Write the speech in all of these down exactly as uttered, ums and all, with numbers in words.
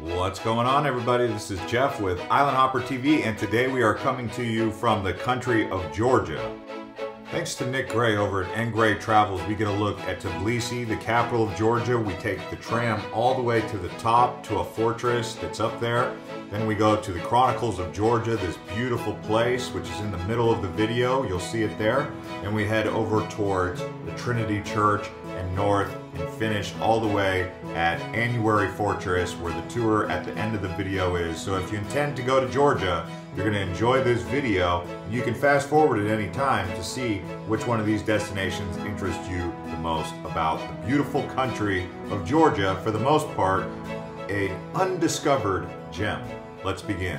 What's going on, everybody? This is Jeff with Island Hopper T V, and today we are coming to you from the country of Georgia. Thanks to Nick Gray over at N Gray Travels, we get a look at Tbilisi, the capital of Georgia. We take the tram all the way to the top to a fortress that's up there. Then we go to the Chronicles of Georgia, this beautiful place, which is in the middle of the video. You'll see it there. Then we head over towards the Trinity Church and north and finish all the way at Aniuri Fortress, where the tour at the end of the video is. So if you intend to go to Georgia, you're going to enjoy this video. You can fast forward at any time to see which one of these destinations interests you the most about the beautiful country of Georgia, for the most part, an undiscovered gem. Let's begin.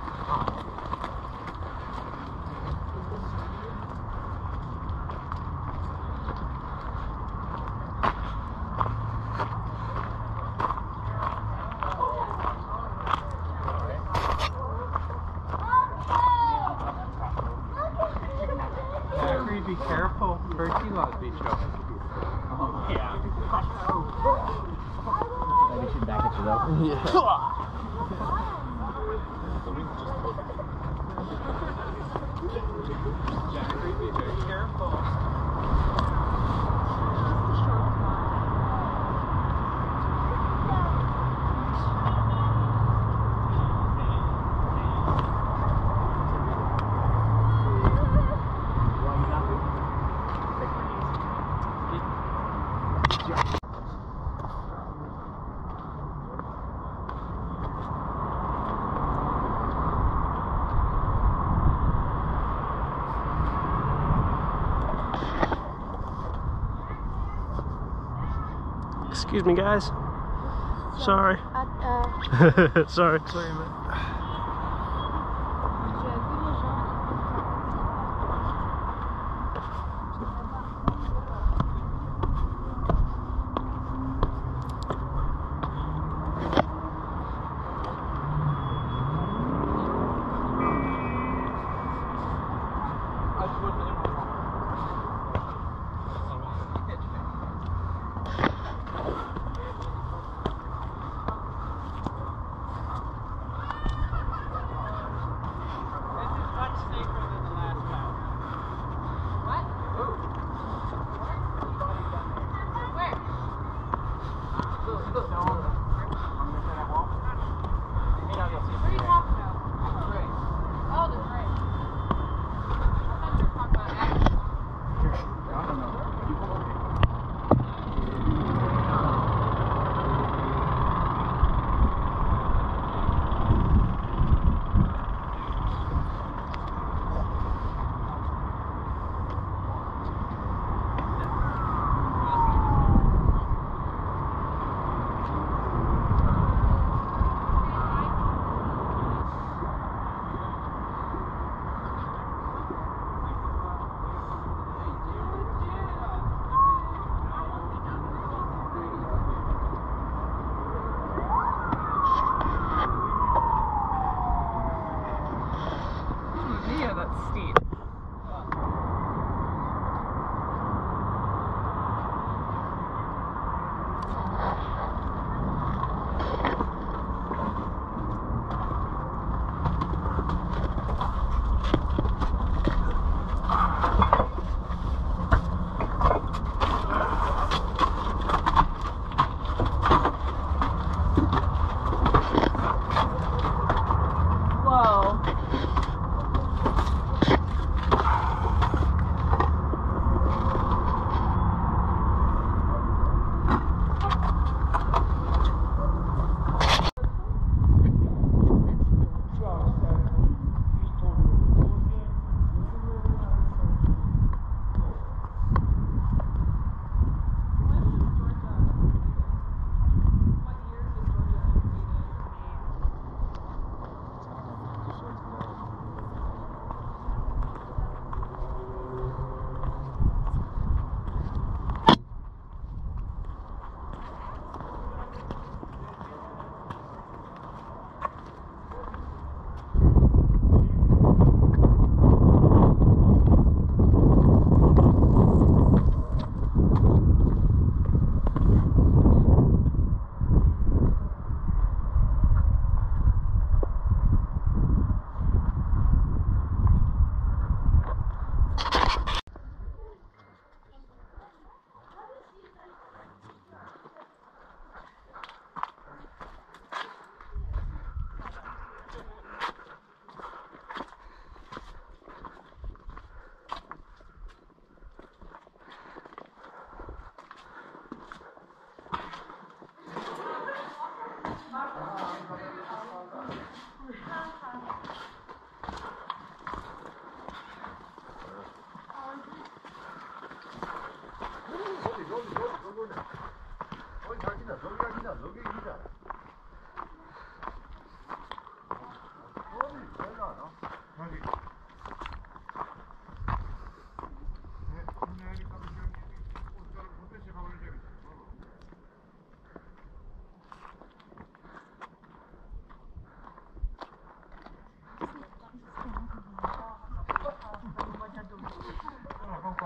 Excuse me, guys. Sorry. At, uh... sorry. Sorry, man.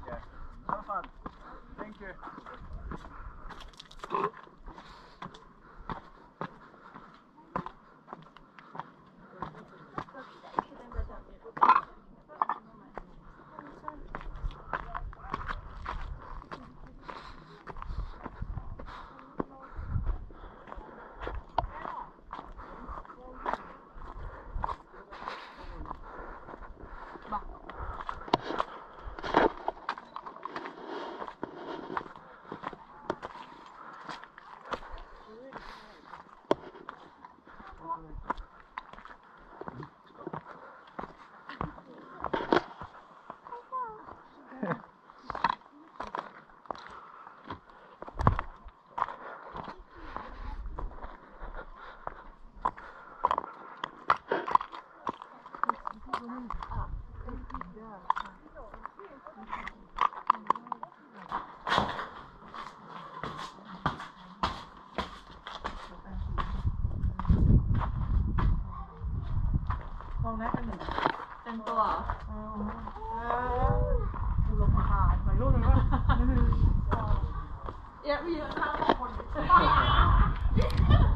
Yes, Yeah, we don't have one.